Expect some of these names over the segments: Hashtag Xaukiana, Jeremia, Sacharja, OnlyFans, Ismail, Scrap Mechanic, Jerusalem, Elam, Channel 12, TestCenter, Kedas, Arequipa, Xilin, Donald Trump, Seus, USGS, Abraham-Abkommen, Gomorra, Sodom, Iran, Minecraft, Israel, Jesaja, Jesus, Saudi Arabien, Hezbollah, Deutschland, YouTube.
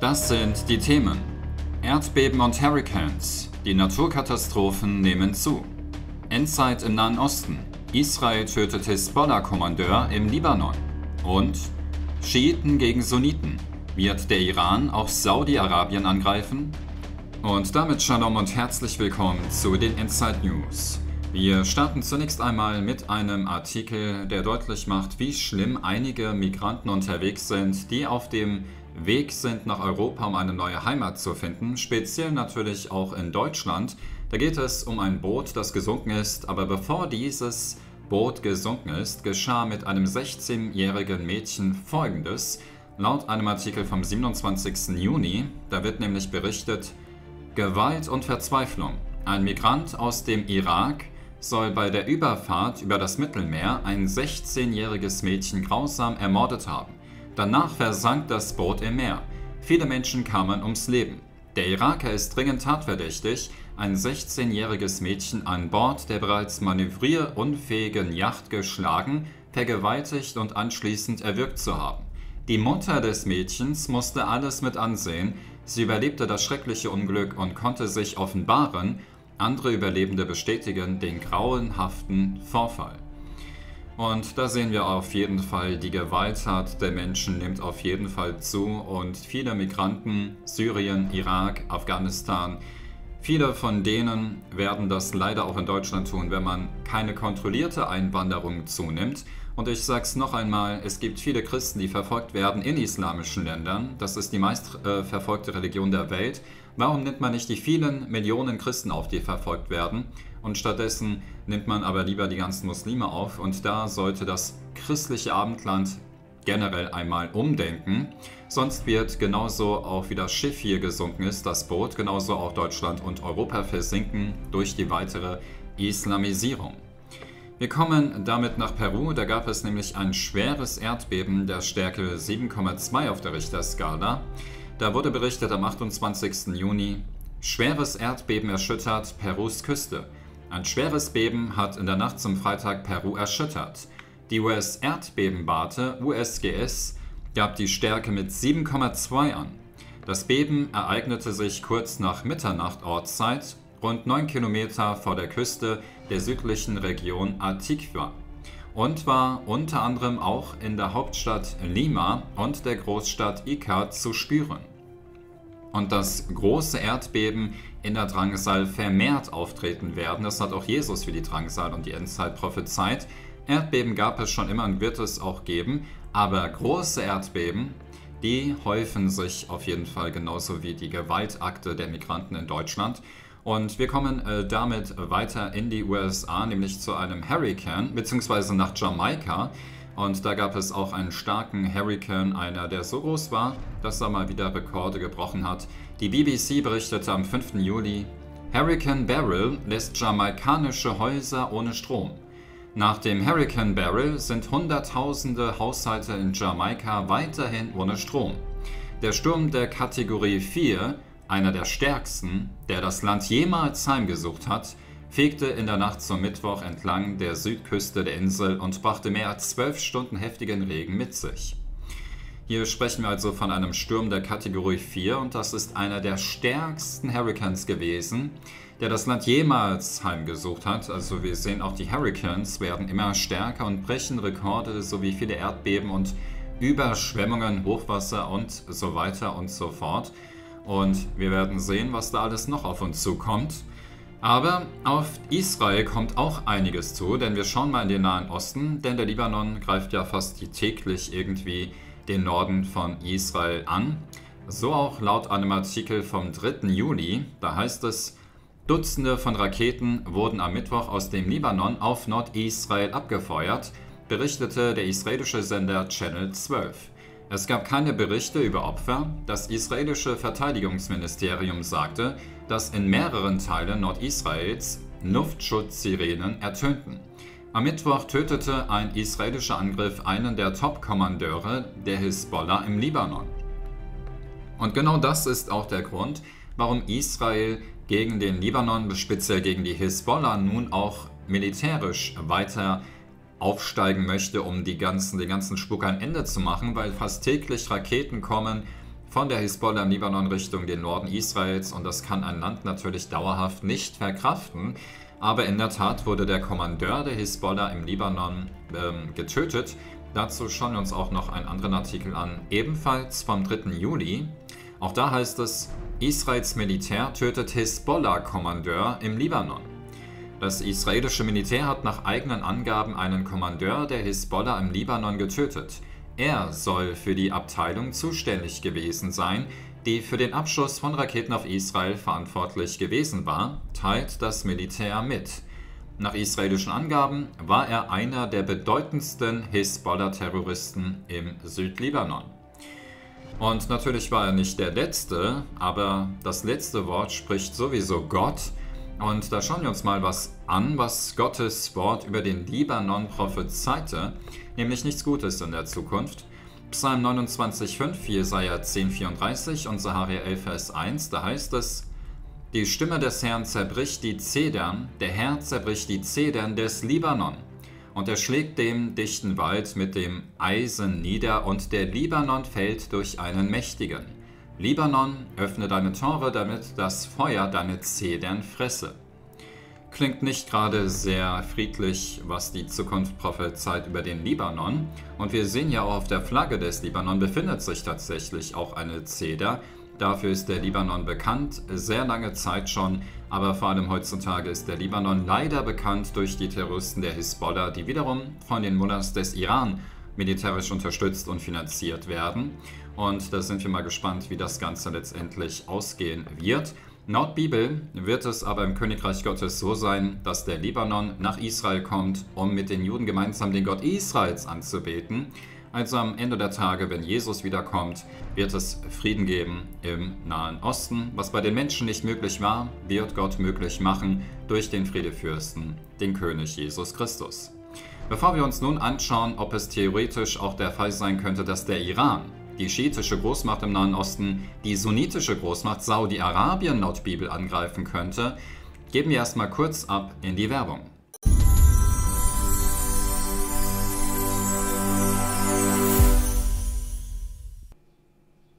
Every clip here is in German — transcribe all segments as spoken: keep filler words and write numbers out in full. Das sind die Themen. Erdbeben und Hurricanes. Die Naturkatastrophen nehmen zu. Endzeit im Nahen Osten. Israel tötet Hezbollah-Kommandeur im Libanon. Und Schiiten gegen Sunniten. Wird der Iran auch Saudi-Arabien angreifen? Und damit Shalom und herzlich willkommen zu den Endzeit News. Wir starten zunächst einmal mit einem Artikel, der deutlich macht, wie schlimm einige Migranten unterwegs sind, die auf dem Weg sind nach Europa, um eine neue Heimat zu finden, speziell natürlich auch in Deutschland. Da geht es um ein Boot, das gesunken ist, aber bevor dieses Boot gesunken ist, geschah mit einem sechzehnjährigen Mädchen Folgendes. Laut einem Artikel vom siebenundzwanzigsten Juni, da wird nämlich berichtet, Gewalt und Verzweiflung. Ein Migrant aus dem Irak soll bei der Überfahrt über das Mittelmeer ein sechzehnjähriges Mädchen grausam ermordet haben. Danach versank das Boot im Meer. Viele Menschen kamen ums Leben. Der Iraker ist dringend tatverdächtig, ein sechzehnjähriges Mädchen an Bord der bereits manövrierunfähigen Yacht geschlagen, vergewaltigt und anschließend erwürgt zu haben. Die Mutter des Mädchens musste alles mit ansehen. Sie überlebte das schreckliche Unglück und konnte sich offenbaren. Andere Überlebende bestätigen den grauenhaften Vorfall. Und da sehen wir auf jeden Fall, die Gewalttat der Menschen nimmt auf jeden Fall zu. Und viele Migranten, Syrien, Irak, Afghanistan, viele von denen werden das leider auch in Deutschland tun, wenn man keine kontrollierte Einwanderung zunimmt. Und ich sag's noch einmal, es gibt viele Christen, die verfolgt werden in islamischen Ländern. Das ist die meist äh, verfolgte Religion der Welt. Warum nimmt man nicht die vielen Millionen Christen auf, die verfolgt werden? Und stattdessen nimmt man aber lieber die ganzen Muslime auf. Und da sollte das christliche Abendland generell einmal umdenken. Sonst wird genauso auch wie das Schiff hier gesunken ist, das Boot, genauso auch Deutschland und Europa versinken durch die weitere Islamisierung. Wir kommen damit nach Peru, da gab es nämlich ein schweres Erdbeben der Stärke sieben Komma zwei auf der Richterskala. Da wurde berichtet am achtundzwanzigsten Juni, schweres Erdbeben erschüttert Perus Küste. Ein schweres Beben hat in der Nacht zum Freitag Peru erschüttert. Die U S-Erdbebenwarte U S G S gab die Stärke mit sieben Komma zwei an. Das Beben ereignete sich kurz nach Mitternacht Ortszeit, rund neun Kilometer vor der Küste der südlichen Region Arequipa und war unter anderem auch in der Hauptstadt Lima und der Großstadt Ica zu spüren. Und dass große Erdbeben in der Drangsal vermehrt auftreten werden, das hat auch Jesus für die Drangsal und die Endzeit prophezeit. Erdbeben gab es schon immer und wird es auch geben, aber große Erdbeben, die häufen sich auf jeden Fall genauso wie die Gewaltakte der Migranten in Deutschland. Und wir kommen äh, damit weiter in die U S A, nämlich zu einem Hurrikan, beziehungsweise nach Jamaika. Und da gab es auch einen starken Hurrikan, einer, der so groß war, dass er mal wieder Rekorde gebrochen hat. Die B B C berichtete am fünften Juli, Hurricane Beryl lässt jamaikanische Häuser ohne Strom. Nach dem Hurricane Beryl sind hunderttausende Haushalte in Jamaika weiterhin ohne Strom. Der Sturm der Kategorie vier, einer der stärksten, der das Land jemals heimgesucht hat, fegte in der Nacht zum Mittwoch entlang der Südküste der Insel und brachte mehr als zwölf Stunden heftigen Regen mit sich. Hier sprechen wir also von einem Sturm der Kategorie vier und das ist einer der stärksten Hurricanes gewesen, der das Land jemals heimgesucht hat. Also wir sehen auch, die Hurricanes werden immer stärker und brechen Rekorde sowie viele Erdbeben und Überschwemmungen, Hochwasser und so weiter und so fort. Und wir werden sehen, was da alles noch auf uns zukommt. Aber auf Israel kommt auch einiges zu, denn wir schauen mal in den Nahen Osten, denn der Libanon greift ja fast täglich irgendwie den Norden von Israel an. So auch laut einem Artikel vom dritten Juli, da heißt es, Dutzende von Raketen wurden am Mittwoch aus dem Libanon auf Nordisrael abgefeuert, berichtete der israelische Sender Channel zwölf. Es gab keine Berichte über Opfer. Das israelische Verteidigungsministerium sagte, dass in mehreren Teilen Nordisraels Luftschutzsirenen ertönten. Am Mittwoch tötete ein israelischer Angriff einen der Top-Kommandeure der Hezbollah im Libanon. Und genau das ist auch der Grund, warum Israel gegen den Libanon, speziell gegen die Hezbollah, nun auch militärisch weiter aufsteigen möchte, um die ganzen, den ganzen Spuk ein Ende zu machen, weil fast täglich Raketen kommen von der Hezbollah im Libanon Richtung den Norden Israels, und das kann ein Land natürlich dauerhaft nicht verkraften. Aber in der Tat wurde der Kommandeur der Hezbollah im Libanon ähm, getötet. Dazu schauen wir uns auch noch einen anderen Artikel an, ebenfalls vom dritten Juli. Auch da heißt es, Israels Militär tötet Hezbollah-Kommandeur im Libanon. Das israelische Militär hat nach eigenen Angaben einen Kommandeur der Hezbollah im Libanon getötet. Er soll für die Abteilung zuständig gewesen sein, die für den Abschuss von Raketen auf Israel verantwortlich gewesen war, teilt das Militär mit. Nach israelischen Angaben war er einer der bedeutendsten Hezbollah-Terroristen im Südlibanon. Und natürlich war er nicht der Letzte, aber das letzte Wort spricht sowieso Gott. Und da schauen wir uns mal was an, was Gottes Wort über den Libanon prophezeite, nämlich nichts Gutes in der Zukunft. Psalm neunundzwanzig Vers fünf, Jesaja zehn Vers vierunddreißig und Sacharja elf Vers eins, da heißt es, die Stimme des Herrn zerbricht die Zedern, der Herr zerbricht die Zedern des Libanon, und er schlägt den dichten Wald mit dem Eisen nieder, und der Libanon fällt durch einen Mächtigen. Libanon, öffne deine Tore, damit das Feuer deine Zedern fresse. Klingt nicht gerade sehr friedlich, was die Zukunft prophezeit über den Libanon. Und wir sehen ja auch, auf der Flagge des Libanon befindet sich tatsächlich auch eine Zeder. Dafür ist der Libanon bekannt, sehr lange Zeit schon. Aber vor allem heutzutage ist der Libanon leider bekannt durch die Terroristen der Hisbollah, die wiederum von den Mullahs des Iran militärisch unterstützt und finanziert werden. Und da sind wir mal gespannt, wie das Ganze letztendlich ausgehen wird. Laut Bibel wird es aber im Königreich Gottes so sein, dass der Libanon nach Israel kommt, um mit den Juden gemeinsam den Gott Israels anzubeten. Also am Ende der Tage, wenn Jesus wiederkommt, wird es Frieden geben im Nahen Osten. Was bei den Menschen nicht möglich war, wird Gott möglich machen durch den Friedefürsten, den König Jesus Christus. Bevor wir uns nun anschauen, ob es theoretisch auch der Fall sein könnte, dass der Iran, die schiitische Großmacht im Nahen Osten, die sunnitische Großmacht Saudi Arabien laut Bibel angreifen könnte, geben wir erstmal kurz ab in die Werbung.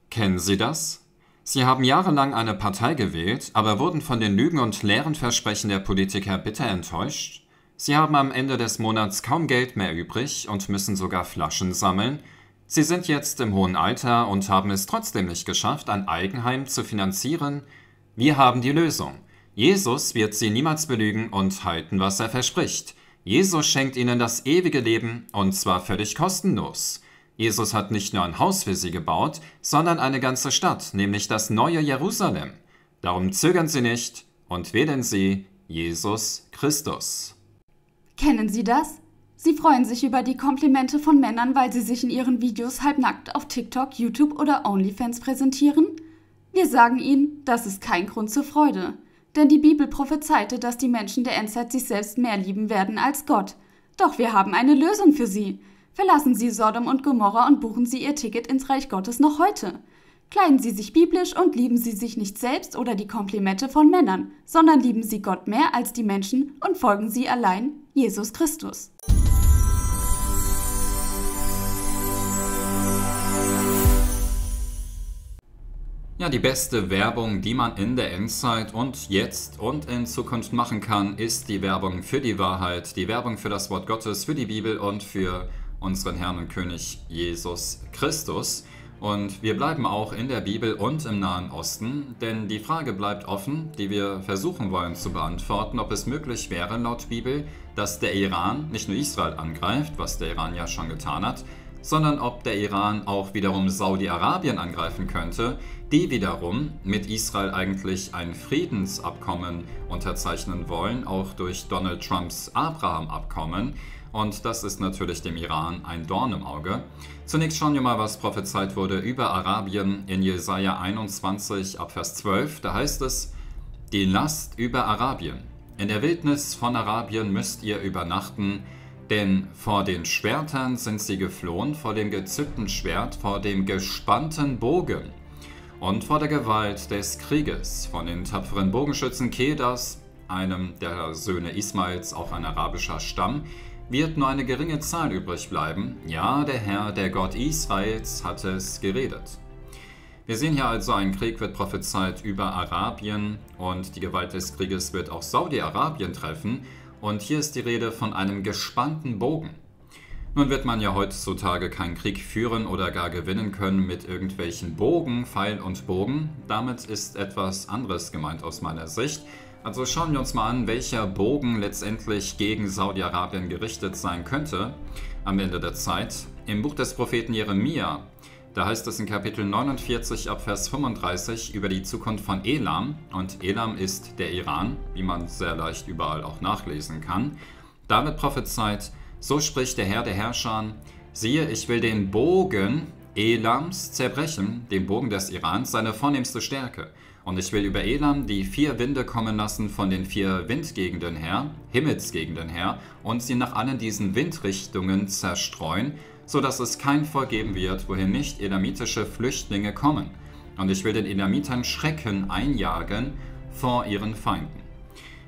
Kennen Sie das? Sie haben jahrelang eine Partei gewählt, aber wurden von den Lügen und leeren Versprechen der Politiker bitter enttäuscht? Sie haben am Ende des Monats kaum Geld mehr übrig und müssen sogar Flaschen sammeln? Sie sind jetzt im hohen Alter und haben es trotzdem nicht geschafft, ein Eigenheim zu finanzieren? Wir haben die Lösung. Jesus wird Sie niemals belügen und halten, was er verspricht. Jesus schenkt Ihnen das ewige Leben, und zwar völlig kostenlos. Jesus hat nicht nur ein Haus für Sie gebaut, sondern eine ganze Stadt, nämlich das neue Jerusalem. Darum zögern Sie nicht und wählen Sie Jesus Christus. Kennen Sie das? Sie freuen sich über die Komplimente von Männern, weil sie sich in ihren Videos halbnackt auf TikTok, YouTube oder OnlyFans präsentieren? Wir sagen Ihnen, das ist kein Grund zur Freude. Denn die Bibel prophezeite, dass die Menschen der Endzeit sich selbst mehr lieben werden als Gott. Doch wir haben eine Lösung für Sie. Verlassen Sie Sodom und Gomorra und buchen Sie Ihr Ticket ins Reich Gottes noch heute. Kleiden Sie sich biblisch und lieben Sie sich nicht selbst oder die Komplimente von Männern, sondern lieben Sie Gott mehr als die Menschen und folgen Sie allein Jesus Christus. Ja, die beste Werbung, die man in der Endzeit und jetzt und in Zukunft machen kann, ist die Werbung für die Wahrheit, die Werbung für das Wort Gottes, für die Bibel und für unseren Herrn und König Jesus Christus. Und wir bleiben auch in der Bibel und im Nahen Osten, denn die Frage bleibt offen, die wir versuchen wollen zu beantworten, ob es möglich wäre laut Bibel, dass der Iran nicht nur Israel angreift, was der Iran ja schon getan hat, sondern ob der Iran auch wiederum Saudi-Arabien angreifen könnte, die wiederum mit Israel eigentlich ein Friedensabkommen unterzeichnen wollen, auch durch Donald Trumps Abraham-Abkommen. Und das ist natürlich dem Iran ein Dorn im Auge. Zunächst schauen wir mal, was prophezeit wurde über Arabien in Jesaja einundzwanzig ab Vers zwölf. Da heißt es, die Last über Arabien. In der Wildnis von Arabien müsst ihr übernachten, denn vor den Schwertern sind sie geflohen, vor dem gezückten Schwert, vor dem gespannten Bogen und vor der Gewalt des Krieges. Von den tapferen Bogenschützen Kedas, einem der Söhne Ismails, auch ein arabischer Stamm, wird nur eine geringe Zahl übrig bleiben. Ja, der Herr, der Gott Israels, hat es geredet. Wir sehen hier also, ein Krieg wird prophezeit über Arabien und die Gewalt des Krieges wird auch Saudi-Arabien treffen. Und hier ist die Rede von einem gespannten Bogen. Nun wird man ja heutzutage keinen Krieg führen oder gar gewinnen können mit irgendwelchen Bogen, Pfeil und Bogen. Damit ist etwas anderes gemeint aus meiner Sicht. Also schauen wir uns mal an, welcher Bogen letztendlich gegen Saudi-Arabien gerichtet sein könnte am Ende der Zeit. Im Buch des Propheten Jeremia, da heißt es in Kapitel neunundvierzig ab Vers fünfunddreißig über die Zukunft von Elam. Und Elam ist der Iran, wie man sehr leicht überall auch nachlesen kann. Da wird prophezeit: So spricht der Herr der Herrscher, siehe, ich will den Bogen Elams zerbrechen, den Bogen des Irans, seine vornehmste Stärke. Und ich will über Elam die vier Winde kommen lassen von den vier Windgegenden her, Himmelsgegenden her, und sie nach allen diesen Windrichtungen zerstreuen, sodass es kein Volk geben wird, wohin nicht elamitische Flüchtlinge kommen. Und ich will den Elamitern Schrecken einjagen vor ihren Feinden.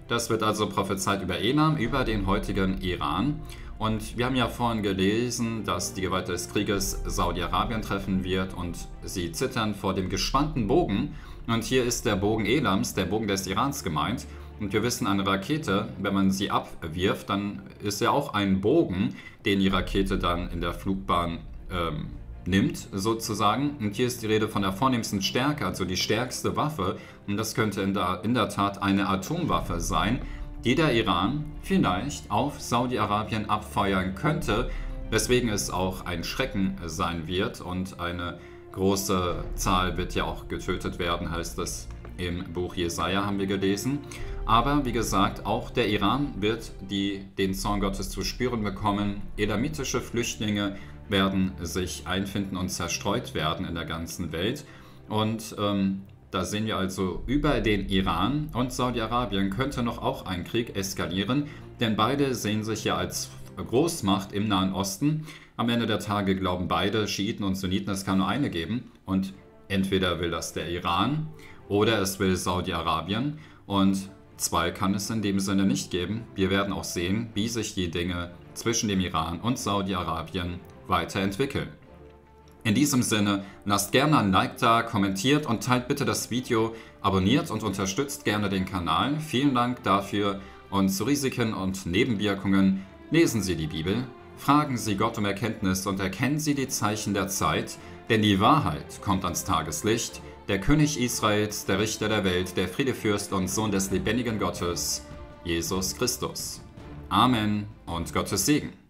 Das wird also prophezeit über Elam, über den heutigen Iran. Und wir haben ja vorhin gelesen, dass die Gewalt des Krieges Saudi-Arabien treffen wird und sie zittern vor dem gespannten Bogen. Und hier ist der Bogen Elams, der Bogen des Irans gemeint. Und wir wissen, eine Rakete, wenn man sie abwirft, dann ist ja auch ein Bogen, den die Rakete dann in der Flugbahn ähm, nimmt, sozusagen. Und hier ist die Rede von der vornehmsten Stärke, also die stärkste Waffe. Und das könnte in der, in der Tat eine Atomwaffe sein, die der Iran vielleicht auf Saudi-Arabien abfeuern könnte, weswegen es auch ein Schrecken sein wird und eine große Zahl wird ja auch getötet werden, heißt es im Buch Jesaja, haben wir gelesen. Aber wie gesagt, auch der Iran wird die, den Zorn Gottes zu spüren bekommen. Elamitische Flüchtlinge werden sich einfinden und zerstreut werden in der ganzen Welt. Und ähm, da sehen wir also, über den Iran und Saudi-Arabien könnte noch auch ein Krieg eskalieren, denn beide sehen sich ja als Großmacht im Nahen Osten. Am Ende der Tage glauben beide, Schiiten und Sunniten, es kann nur eine geben. Und entweder will das der Iran oder es will Saudi-Arabien. Und zwei kann es in dem Sinne nicht geben. Wir werden auch sehen, wie sich die Dinge zwischen dem Iran und Saudi-Arabien weiterentwickeln. In diesem Sinne, lasst gerne ein Like da, kommentiert und teilt bitte das Video, abonniert und unterstützt gerne den Kanal. Vielen Dank dafür und zu Risiken und Nebenwirkungen lesen Sie die Bibel, fragen Sie Gott um Erkenntnis und erkennen Sie die Zeichen der Zeit, denn die Wahrheit kommt ans Tageslicht. Der König Israels, der Richter der Welt, der Friedefürst und Sohn des lebendigen Gottes, Jesus Christus. Amen und Gottes Segen.